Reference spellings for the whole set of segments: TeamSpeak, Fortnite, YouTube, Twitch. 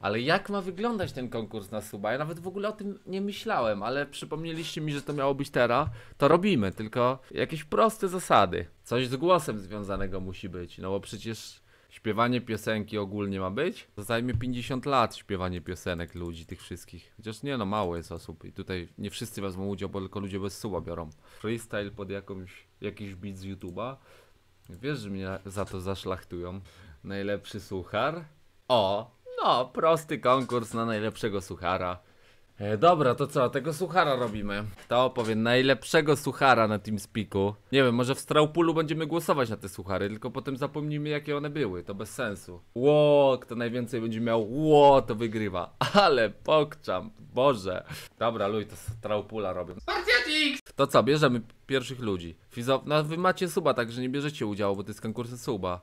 Ale jak ma wyglądać ten konkurs na suba? Ja nawet w ogóle o tym nie myślałem, ale przypomnieliście mi, że to miało być teraz. To robimy, tylko jakieś proste zasady. Coś z głosem związanego musi być, no bo przecież śpiewanie piosenki ogólnie ma być. To zajmie 50 lat śpiewanie piosenek ludzi, tych wszystkich. Chociaż nie no, mało jest osób i tutaj nie wszyscy wezmą udział, bo tylko ludzie bez suba biorą. Freestyle pod jakiś beat z YouTube'a. Wiesz, że mnie za to zaszlachtują. Najlepszy suchar. O! No, prosty konkurs na najlepszego suchara. Dobra, to co? Tego suchara robimy. To opowiem, najlepszego suchara na TeamSpeaku. Nie wiem, może w Straupulu będziemy głosować na te suchary, tylko potem zapomnimy, jakie one były. To bez sensu. Ło, kto najwięcej będzie miał ło, to wygrywa. Ale pokczam, Boże. Dobra, luj, to Straupula robię. To co, bierzemy pierwszych ludzi. Fizo, no wy macie suba, także nie bierzecie udziału, bo to jest konkurs suba.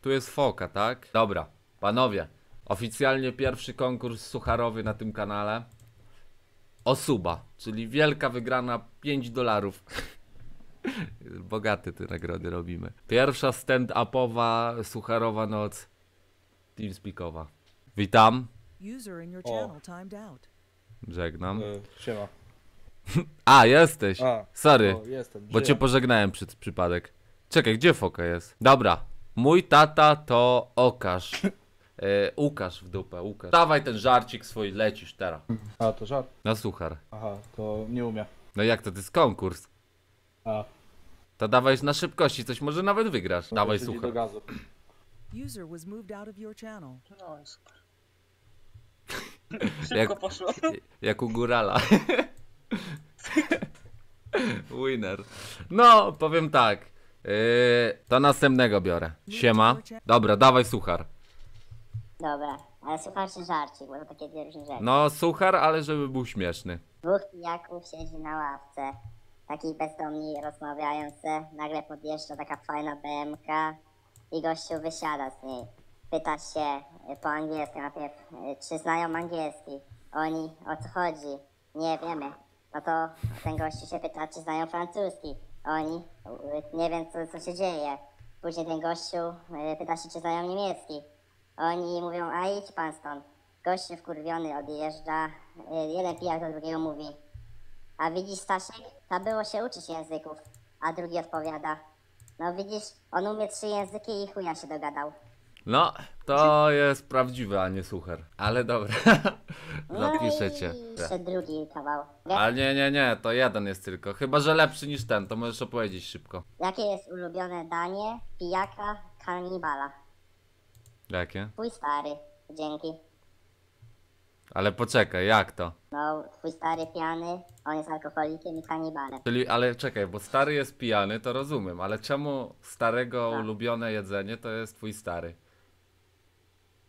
Tu jest foka, tak? Dobra. Panowie, oficjalnie pierwszy konkurs sucharowy na tym kanale. Osuba, czyli wielka wygrana $5. Bogate te nagrody robimy. Pierwsza stand-upowa, sucharowa noc TeamSpeakowa. Witam. Żegnam. Siema. A, jesteś. Sorry, bo cię pożegnałem przez przypadek. Czekaj, gdzie foka jest? Dobra. Mój tata to Okasz. Łukasz w dupę, Łukasz. Dawaj ten żarcik swój, lecisz teraz. A, to żart? No suchar. Aha, to nie umiem. No jak to, jest konkurs. A. To dawaj na szybkości, coś może nawet wygrasz. No, dawaj suchar. User was moved out of your channel. No, super. Szybko poszło. Jak u górala. Winner. No, powiem tak. To następnego biorę. Siema. Dobra, dawaj suchar. Dobra, ale suchar czy żarcik, bo to takie dwie różne rzeczy. No suchar, ale żeby był śmieszny. Dwóch pijaków siedzi na ławce. Taki bezdomni rozmawiający. Nagle podjeżdża taka fajna BMK i gościu wysiada z niej. Pyta się po angielsku najpierw, czy znają angielski. Oni, o co chodzi? Nie wiemy. No to ten gościu się pyta, czy znają francuski. Oni, nie wiem co się dzieje. Później ten gościu pyta się, czy znają niemiecki. Oni mówią, a idź pan stąd. Gość się wkurwiony odjeżdża. Jeden pijak do drugiego mówi, a widzisz Stasiek, to było się uczyć języków. A drugi odpowiada, no widzisz, on umie 3 języki i chuja się dogadał. No, to jest prawdziwy, a nie suchar. Ale dobra, zapiszecie. No jeszcze drugi kawał. Ale nie, to jeden jest tylko. Chyba, że lepszy niż ten, to możesz opowiedzieć szybko. Jakie jest ulubione danie pijaka kanibala? Jakie? Twój stary, dzięki. Ale poczekaj, jak to? No, twój stary pijany, on jest alkoholikiem i kanibalem. Czyli, ale czekaj, bo stary jest pijany, to rozumiem, ale czemu starego no. Ulubione jedzenie to jest twój stary?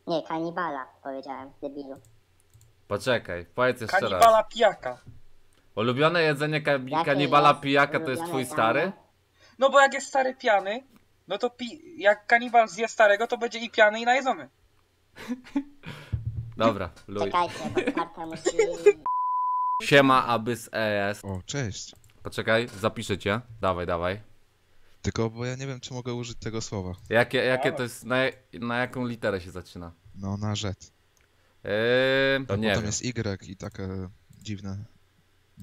Nie, kanibala powiedziałem, debilu. Poczekaj, powiedz jeszcze kanibala raz. Kanibala pijaka. Ulubione jedzenie kanibala pijaka to jest twój stary? No bo jak jest stary pijany, no to jak kanibal zje starego, to będzie i piany, i najedzony. Dobra, luj. Czekajcie, bo musi... Siema, Abys ES. O, cześć. Poczekaj, zapiszę cię. Dawaj. Tylko, bo ja nie wiem, czy mogę użyć tego słowa. Jakie to jest, na jaką literę się zaczyna? No, na rzecz. To nie tam wiem. Jest Y i takie dziwne.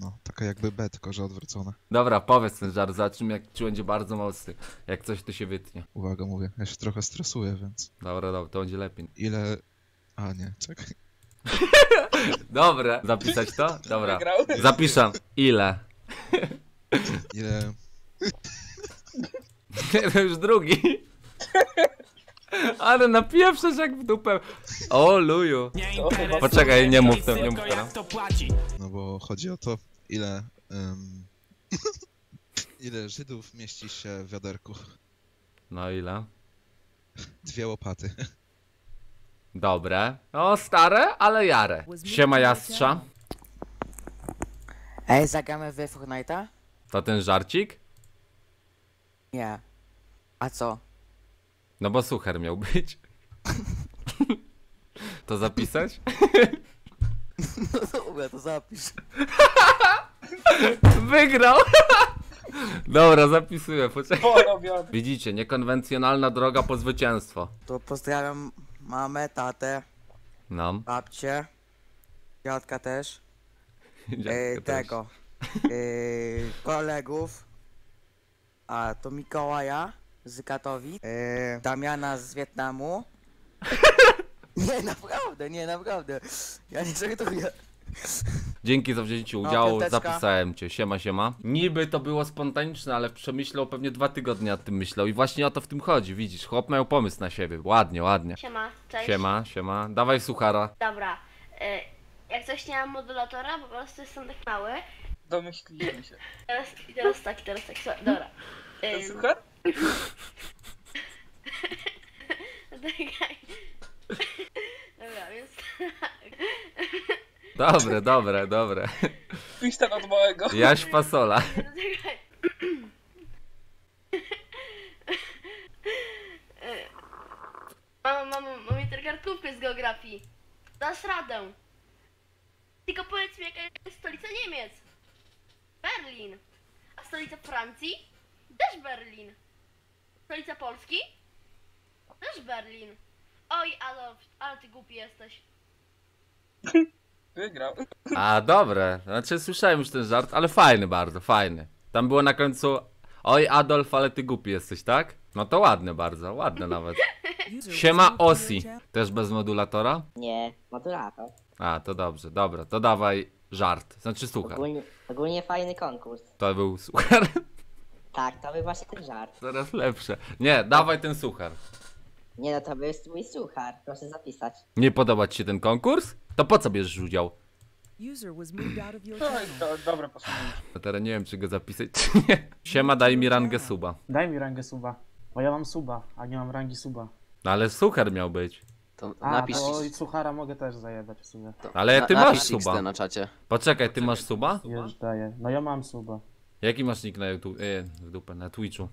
No, taka jakby B, tylko że odwrócone. Dobra, powiedz ten żart, za czym jak ci będzie bardzo mocny. Jak coś, to się wytnie. Uwaga, mówię, ja się trochę stresuję, więc... Dobra, to będzie lepiej. Ile... A nie, czekaj. Dobra, zapisać to? Dobra, zapiszam. Ile... To już drugi. Ale na pierwsze, jak w dupę. O, luju. Poczekaj, nie mów to, nie mów to. No bo chodzi o to, ile... ile Żydów mieści się w wiaderku. No ile? 2 łopaty. Dobre. O, stare, ale jare. Siema, Jastrza. Ej, zagramy w Fortnite'a? To ten żarcik? Nie. A co? No bo suchar miał być. To zapisać? No dobra, to zapisz. Wygrał! Dobra, zapisuję, poczekaj. Widzicie, niekonwencjonalna droga po zwycięstwo. To pozdrawiam mamę, tatę. No. Babcie. Dziadka też. Tego. Kolegów. A to Mikołaja z Katowic. Damiana z Wietnamu. Nie, naprawdę, nie, naprawdę. Ja niczego to nie... Dzięki za wzięcie udziału, no, zapisałem cię, siema, siema. Niby to było spontaniczne, ale przemyślał pewnie 2 tygodnie nad tym myślał i właśnie o to w tym chodzi, widzisz, chłop miał pomysł na siebie, ładnie, ładnie. Siema, cześć. Siema, siema, dawaj suchara. Dobra, jak coś nie mam modulatora, po prostu jestem tak mały. Domyśliliśmy się. Teraz tak, dobra. To suchar? Dobra, więc Dobre. Pistan od małego. Jaś fasola. Mamo, interkartówkę z geografii. Dasz radę. Tylko powiedz mi, jaka jest stolica Niemiec? Berlin. A stolica Francji? Też Berlin. Stolica Polski? Też Berlin. Oj, Adolf, ale ty głupi jesteś. Wygrał. A, dobre. Znaczy, słyszałem już ten żart, ale fajny bardzo, fajny. Tam było na końcu, oj Adolf, ale ty głupi jesteś, tak? No to ładne bardzo, ładne nawet. Siema Osi. Też bez modulatora? Nie, modulator. A, to dobrze, dobra, to dawaj żart, znaczy suchar. Ogólnie fajny konkurs. To był suchar? Tak, to był właśnie ten żart. Coraz lepsze. Nie, dawaj ten suchar. Nie, no to jest mój suchar, proszę zapisać. Nie podoba ci się ten konkurs? To po co bierzesz udział? Dobra, posłuchaj. Teraz nie wiem, czy go zapisać, czy nie. Siema, daj mi rangę suba. Daj mi rangę suba, bo ja mam suba, a nie mam rangi suba. No ale suchar miał być. To napisz. No i suchara mogę też zajebać w sumie. Ale ty masz suba. Na czacie. Poczekaj, ty masz suba? Już daję, no ja mam suba. Jaki masz nick na YouTube, na Twitchu?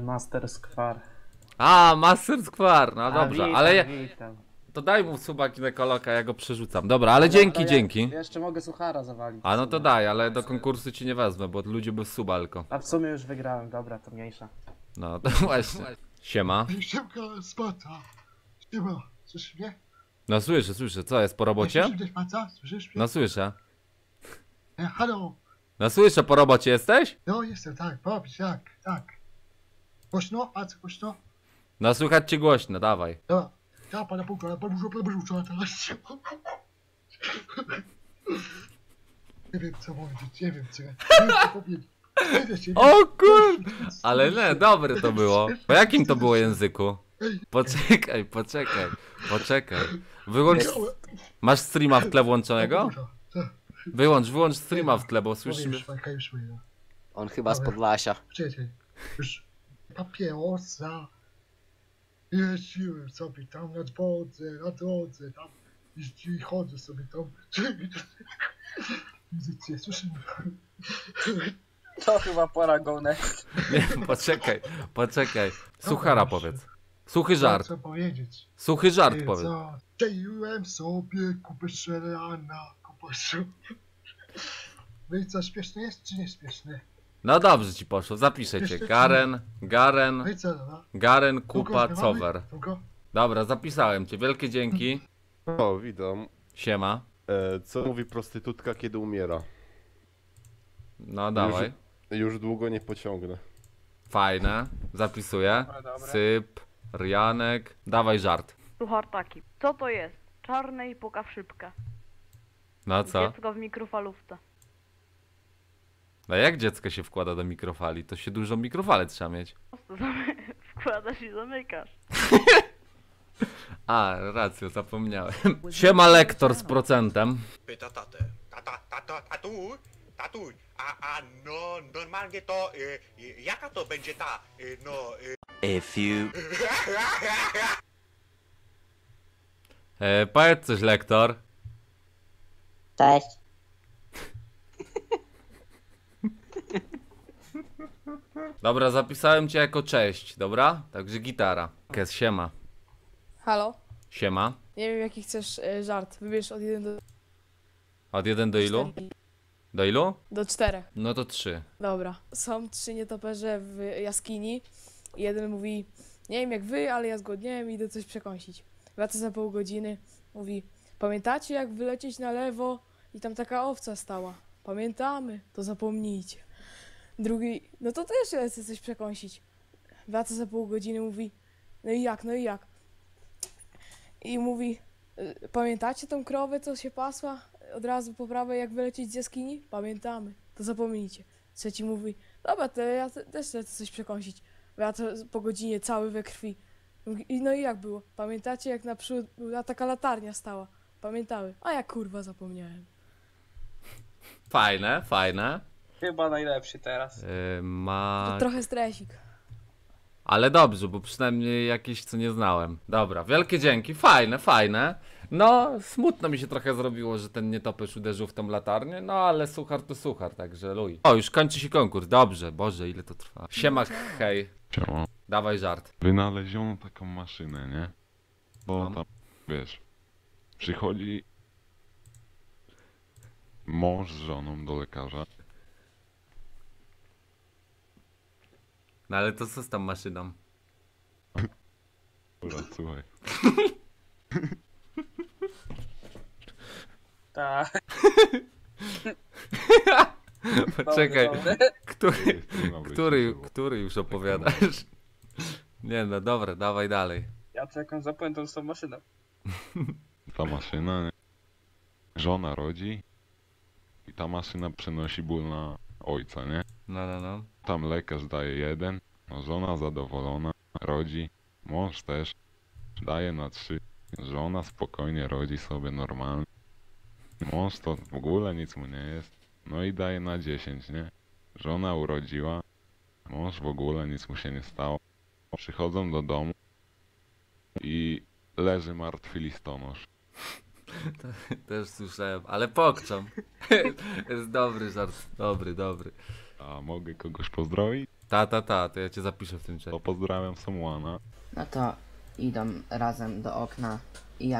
Master Square. A, Master Square, no dobrze, ale ja... To daj mu suba ginekologa, ja go przerzucam. Dobra, ale no, dzięki, ja, dzięki. Ja jeszcze mogę suchara zawalić. A no to daj, ale do konkursu ci nie wezmę, bo ludzie bez suba tylko. A w sumie już wygrałem, dobra, to mniejsza. No to właśnie. Siema. Siemka, spata. Siema, słyszysz mnie? No słyszę, co jest po robocie? Słyszysz mnie? No słyszę. Halo. No słyszę, po robocie jesteś? No jestem, tak, powiedz, tak. Głośno, a co głośno? No słychać cię głośno, dawaj. No. Ja pana półka, ale pan dużo przerzucała teraz. Nie wiem co powiedzieć, nie wiem co powiedzieć. O kurde! Ale nie, dobre to było. Po jakim to było języku? Poczekaj. Wyłącz... Masz streama w tle włączonego? Wyłącz streama w tle, bo słyszymy... On chyba z Podlasia. Papierosa. Jeździłem sobie tam na drodze, tam i chodzę sobie tam. Widzicie, słyszymy. To chyba pora go next. Nie, poczekaj. Suchara powiedz. Suchy żart. Co powiedzieć? Suchy żart powiedz. Czaiłem sobie kupę szerana, No i co, śmieszne jest czy nie śmieszne? No dobrze ci poszło, zapiszę cię. Garen Kupa Cover. Dobra, zapisałem cię, wielkie dzięki. O, witam. Siema. Co mówi prostytutka, kiedy umiera? No dawaj. Już długo nie pociągnę. Fajne, zapisuję. Syp, Rianek, dawaj żart. Suchar taki, co to jest? Czarne i puka w szybkę. No co? Dziecko w mikrofalówce. No jak dziecko się wkłada do mikrofali? To się dużo mikrofale trzeba mieć. Wkładasz i zamykasz. A, racja, zapomniałem. Siema lektor z procentem. Pyta tatę. Tatuń. A no, normalnie to, jaka to będzie ta, no... A few... Powiedz coś, lektor. Cześć. Dobra, zapisałem cię jako cześć, dobra? Także gitara. Kes, siema. Halo? Siema. Nie wiem jaki chcesz żart, wybierz od 1 do... Od 1 do ilu? 4. Do ilu? Do 4. No to 3. Dobra. Są 3 nietoperze w jaskini. Jeden mówi, nie wiem jak wy, ale ja zgodniałem i idę coś przekąsić. Wraca za pół godziny, mówi, Pamiętacie, jak wylecieć na lewo i tam taka owca stała? Pamiętamy, to zapomnijcie. Drugi, no to też lecę coś przekąsić. Wraca za pół godziny, mówi, no i jak, no i jak? I mówi, pamiętacie tą krowę, co się pasła? Od razu po prawej, jak wylecieć z jaskini? Pamiętamy, to zapomnijcie. Trzeci mówi, dobra, to ja też lecę coś przekąsić. Wraca po godzinie, cały we krwi. I no i jak było? Pamiętacie, jak naprzód była taka latarnia stała? Pamiętamy. A ja kurwa zapomniałem. Fajne, fajne. Chyba najlepszy teraz. Ma... To trochę stresik. Ale dobrze, bo przynajmniej jakieś, co nie znałem. Dobra, wielkie dzięki. Fajne, fajne. No, smutno mi się trochę zrobiło, że ten nietoperz uderzył w tą latarnię, no ale suchar to suchar, także luj. O, już kończy się konkurs. Dobrze, Boże, ile to trwa. Siemak, hej. Ciało. Dawaj żart. Wynaleziono taką maszynę, nie? Bo tam, wiesz, przychodzi mąż z żoną do lekarza. No ale to co z tą maszyną? Dobra, słuchaj. Tak. Poczekaj, który już opowiadasz? Nie no, dobra, dawaj dalej. Ja czekam za pamiętam z tą maszyną. Ta maszyna, nie? Żona rodzi i ta maszyna przenosi ból na ojca, nie? No, no, no. Tam lekarz daje jeden, żona zadowolona, rodzi, mąż też, daje na 3, żona spokojnie rodzi sobie normalnie, mąż to w ogóle nic mu nie jest, no i daje na 10, nie? Żona urodziła, mąż w ogóle nic mu się nie stało, przychodzą do domu i leży martwy listonosz. To, też słyszałem, ale pokczam. Jest dobry żart, dobry, dobry. A mogę kogoś pozdrowić? Ta, to ja cię zapiszę w tym czasie. Pozdrawiam Samuana. No to idą razem do okna i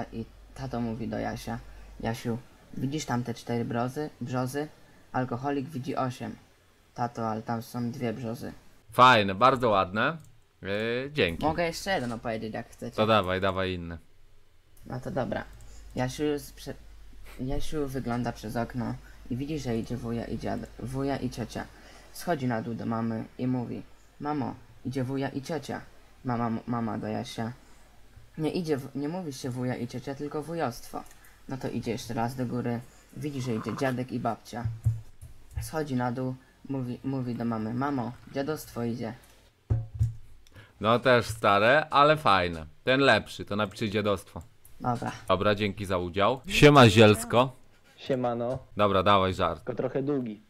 tato mówi do Jasia. Jasiu, widzisz tam te 4 brzozy? Alkoholik widzi 8. Tato, ale tam są 2 brzozy. Fajne, bardzo ładne. Dzięki. Mogę jeszcze jedno opowiedzieć, jak chcecie. To dawaj, dawaj inne. No to dobra. Jasiu wygląda przez okno i widzi, że idzie wuja i ciocia. Schodzi na dół do mamy i mówi, mamo, idzie wuja i ciocia. Mama do Jasia. Nie mówi się wuja i ciocia, tylko wujostwo. No to idzie jeszcze raz do góry, widzi, że idzie dziadek i babcia. Schodzi na dół, mówi do mamy, mamo, dziadostwo idzie. No też stare, ale fajne. Ten lepszy, to napisze dziadostwo. Dobra. Dobra, dzięki za udział. Siema Zielsko. Siemano. Dobra, dawaj żart. Tylko trochę długi.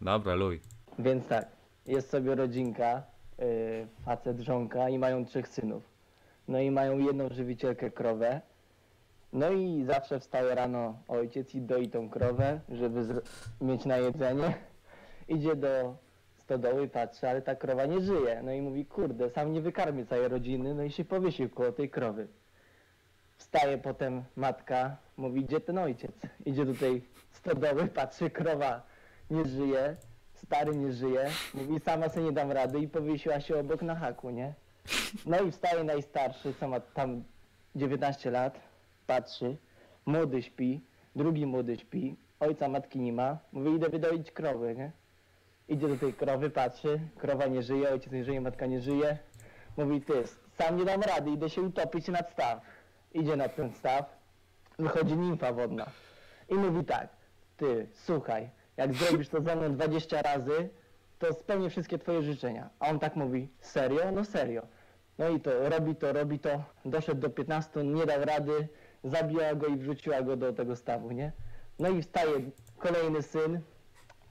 Dobra, luj. Więc tak, jest sobie rodzinka, facet, żonka i mają 3 synów. No i mają jedną żywicielkę krowę. No i zawsze wstaje rano ojciec i doi tą krowę, żeby mieć na jedzenie. Idzie do stodoły, patrzy, ale ta krowa nie żyje. No i mówi, kurde, sam nie wykarmię całej rodziny, no i się powiesił koło tej krowy. Wstaje potem matka, mówi, gdzie ten ojciec? Idzie do tej stodoły, patrzy, krowa nie żyje, stary nie żyje, mówi, sama sobie nie dam rady i powiesiła się obok na haku, nie? No i wstaje najstarszy, co ma tam 19 lat, patrzy, młody śpi, drugi młody śpi, ojca matki nie ma, mówi, idę wydoić krowy, nie? Idzie do tej krowy, patrzy, krowa nie żyje, ojciec nie żyje, matka nie żyje, mówi, ty, sam nie dam rady, idę się utopić nad staw. Idzie na ten staw, wychodzi nimfa wodna i mówi tak, ty, słuchaj, jak zrobisz to ze mną 20 razy, to spełnię wszystkie twoje życzenia. A on tak mówi, serio? No serio. No i to robi to, doszedł do 15, nie dał rady, zabiła go i wrzuciła go do tego stawu, nie? No i wstaje kolejny syn,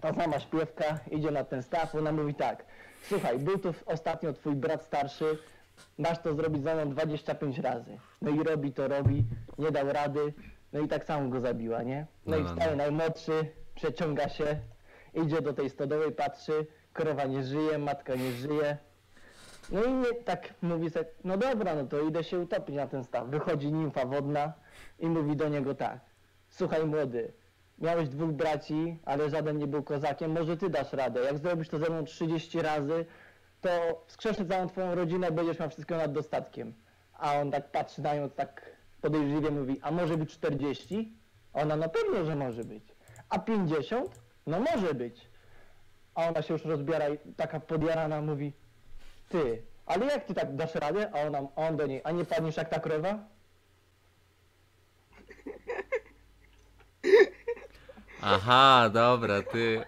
ta sama śpiewka, idzie na ten staw, ona mówi tak, słuchaj, był tu ostatnio twój brat starszy, masz to zrobić za mną 25 razy. No i robi, nie dał rady, no i tak samo go zabiła, nie? No i wstaje najmłodszy, przeciąga się, idzie do tej stodowej, patrzy, krowa nie żyje, matka nie żyje. No i nie, tak mówi sobie, no dobra, no to idę się utopić na ten staw. Wychodzi nimfa wodna i mówi do niego tak, słuchaj młody, miałeś 2 braci, ale żaden nie był kozakiem, może ty dasz radę, jak zrobisz to ze mną 30 razy, to wskrzeszę całą twoją rodzinę, będziesz miał wszystko nad dostatkiem. A on tak patrzy na nią, tak podejrzliwie mówi, a może być 40? Ona, na pewno, że może być. A 50? No może być. A ona się już rozbiera i taka podjarana mówi, ty, ale jak ty tak dasz radę? A on do niej, a nie padniesz jak ta krowa? Aha, dobra, ty.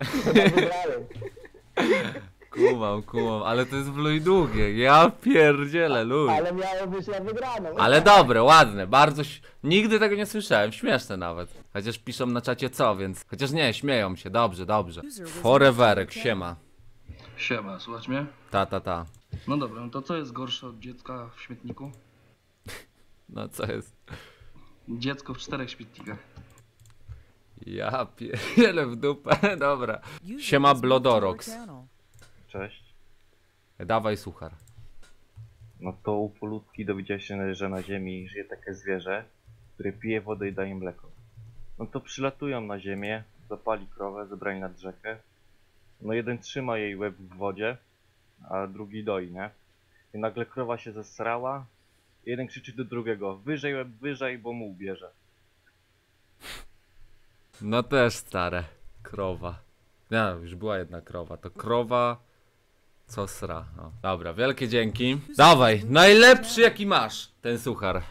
Kumam, ale to jest w długie, ja pierdzielę, luj. Ale miało być na wygraną. Ale dobre, ładne, bardzo... Nigdy tego nie słyszałem, śmieszne nawet. Chociaż piszą na czacie co, więc... Chociaż nie, śmieją się, dobrze. Foreverek, siema. Siema, słuchaj mnie? Ta. No dobra, no to co jest gorsze od dziecka w śmietniku? No co jest? Dziecko w 4 śmietnikach. Ja pierdzielę w dupę, dobra. Siema, Blodorox. Cześć. Dawaj suchar. No to u Polutki dowiedział się, że na ziemi żyje takie zwierzę, które pije wodę i daje mleko. No to przylatują na ziemię, zapali krowę, zebrali nad rzekę. No jeden trzyma jej łeb w wodzie, a drugi doi, nie? I nagle krowa się zesrała, jeden krzyczy do drugiego, wyżej łeb, wyżej, bo mu ubierze. No też stare, krowa. Nie, już była jedna krowa, to krowa... Co sra, o. Dobra, wielkie dzięki. Dawaj, najlepszy jaki masz, ten suchar.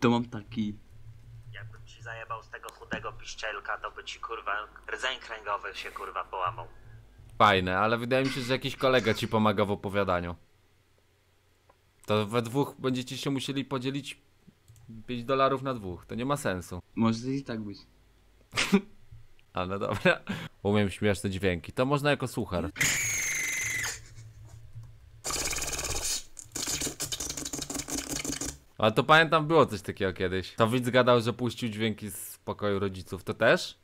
To mam taki. Jakbym ci zajebał z tego chudego piszczelka, to by ci kurwa rdzeń kręgowy się kurwa połamał. Fajne, ale wydaje mi się, że jakiś kolega ci pomaga w opowiadaniu. To we dwóch będziecie się musieli podzielić $5 na dwóch, to nie ma sensu. Może i tak być. Ale dobra, umiem śmieszne dźwięki, to można jako suchar. Ale to pamiętam, było coś takiego kiedyś. To widz gadał, że puścił dźwięki z pokoju rodziców, to też?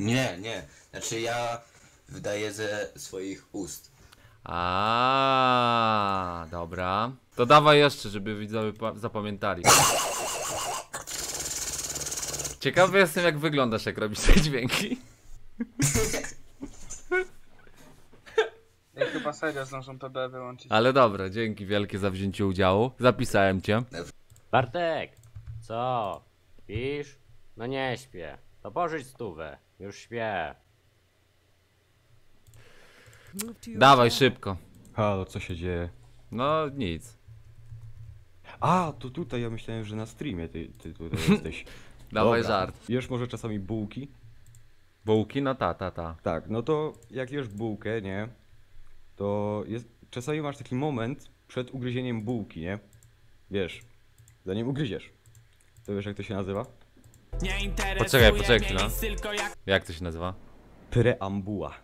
Nie, znaczy ja wydaję ze swoich ust. A, dobra. To dawaj jeszcze, żeby widzowie zapamiętali. Ciekawy jestem, jak wyglądasz, jak robisz te dźwięki. Ja chyba serio zdążą PB wyłączyć. Ale dobra, dzięki wielkie za wzięcie udziału. Zapisałem cię. Bartek! Co? Pisz? No nie śpię. To pożycz stówę. Już śpię. Dawaj szybko. Halo, co się dzieje? No nic. A, to tutaj, ja myślałem, że na streamie ty tutaj jesteś. Dawaj żart. Jesz może czasami bułki? Bułki? No ta. Tak, no to jak jesz bułkę, nie? To jest, czasami masz taki moment przed ugryzieniem bułki, nie? Wiesz, zanim ugryziesz. To wiesz, jak to się nazywa? Poczekaj chwilę. Jak to się nazywa? Preambuła.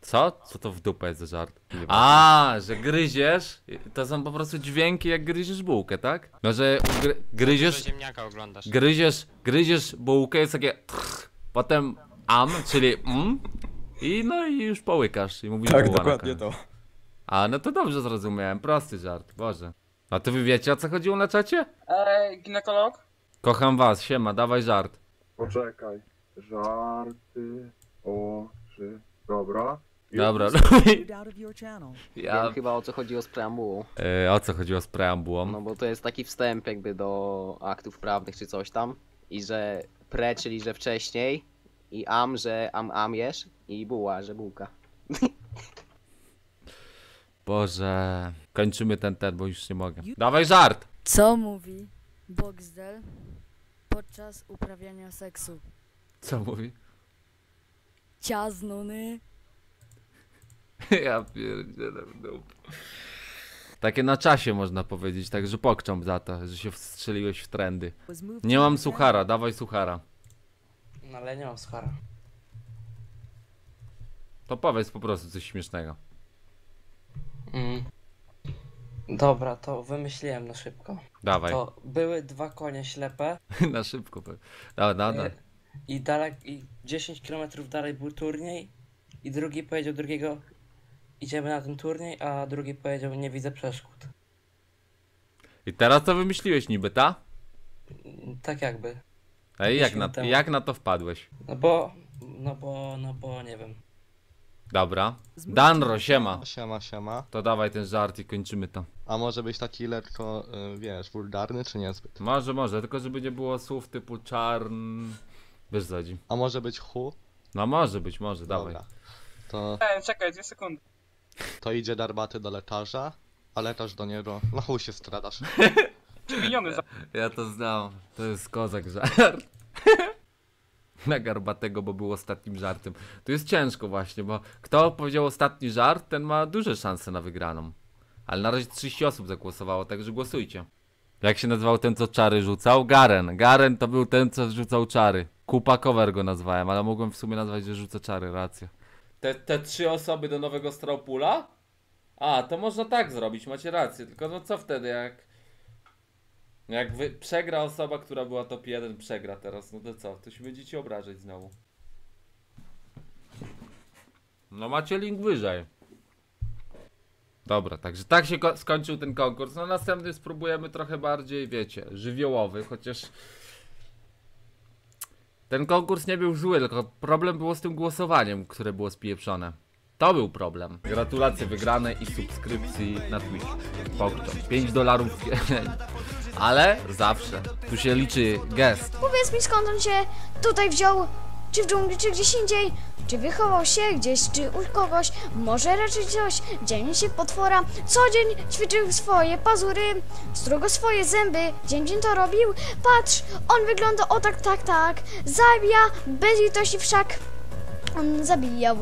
Co? Co to w dupę jest za żart? A, że gryziesz, to są po prostu dźwięki, jak gryziesz bułkę, tak? No, że gryziesz bułkę, jest takie trrr, potem czyli i no i już połykasz i mówisz, tak, dokładnie to. A, no to dobrze zrozumiałem, prosty żart, Boże. A to wy wiecie, o co chodziło na czacie? Ginekolog? Kocham was, siema, dawaj żart. Poczekaj, żarty, oczy, dobra. Dobra, ja wiem chyba, o co chodziło z preambułą. O co chodziło z preambułą? No bo to jest taki wstęp jakby do aktów prawnych czy coś tam. I że pre, czyli że wcześniej. I am, że am jesz. I buła, że bułka. Boże. Kończymy ten, bo już nie mogę. Dawaj żart! Co mówi Boxdel podczas uprawiania seksu? Co mówi? Ciaznony. Ja pierdzielę w dupę. Takie na czasie można powiedzieć, także pokczam za to, że się wstrzeliłeś w trendy. Nie mam suchara, dawaj suchara. No ale nie mam suchara. To powiedz po prostu coś śmiesznego. Dobra, to wymyśliłem na szybko. Dawaj. To były dwa konie ślepe. Na szybko. Dawaj. I 10 km dalej był turniej. I drugi powiedział drugiego, idziemy na ten turniej, a drugi powiedział, nie widzę przeszkód. I teraz to wymyśliłeś niby, ta? Tak jakby. Ej, jak na to wpadłeś? No bo nie wiem. Dobra. Danro, siema. Siema, siema. To dawaj ten żart i kończymy to. A może być taki lekko, wiesz, wulgarny czy niezbyt? Może, może, tylko żeby nie było słów typu czarn... Wiesz co chodzi. A może być hu? No może być, może, dobra. Dawaj. To... Czekaj, 2 sekundy. To idzie Darbaty do lekarza, a lekarz do niego, na chuj się stradasz. Ja to znam, to jest kozak żart. Na Garbatego, bo był ostatnim żartem. To jest ciężko właśnie, bo kto powiedział ostatni żart, ten ma duże szanse na wygraną. Ale na razie 30 osób zagłosowało, także głosujcie. Jak się nazywał ten, co czary rzucał? Garen. Garen to był ten, co rzucał czary. Kupakower go nazwałem, ale mogłem w sumie nazwać, że rzuca czary, racja. Te 3 osoby do nowego Stropula? A, to można tak zrobić, macie rację. Tylko no co wtedy, jak przegra osoba, która była top 1, przegra teraz, no to co? To się będziecie obrażać znowu. No macie link wyżej. Dobra, także tak się skończył ten konkurs. No następny spróbujemy trochę bardziej, wiecie, żywiołowy, chociaż... Ten konkurs nie był zły, tylko problem było z tym głosowaniem, które było spieprzone. To był problem. Gratulacje wygranej i subskrypcji na Twitch. Pokrzep. $5. Ale zawsze. Tu się liczy gest. Powiedz mi, skąd on się tutaj wziął? Czy w dżungli, czy gdzieś indziej? Czy wychował się gdzieś, czy u kogoś? Może raczej coś. Dzielnie się potwora. Co dzień ćwiczył swoje pazury. Strugo swoje zęby. Dzień to robił. Patrz, on wygląda o tak. Zabija bez litości wszak. On zabijał.